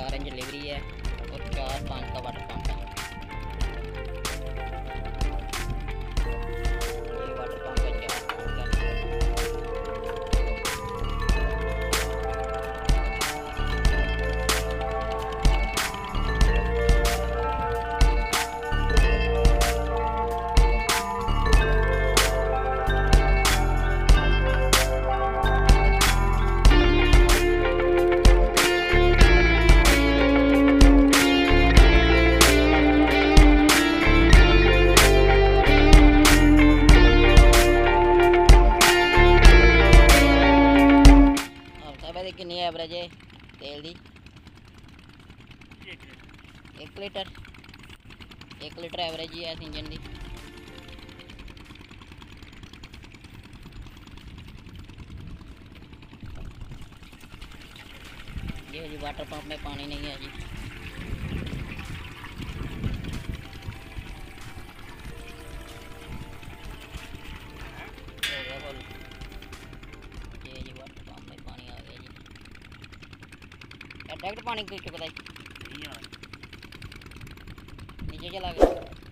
की orange delivery है और 4-5 का वाटर पंप है। कितनी एवरेज है तेल दी? 1 लीटर 1 लीटर एवरेज ही है इस इंजन दी। ये जी वाटर पंप में पानी नहीं है जी। डायरेक्ट पानी नीचे चला गया।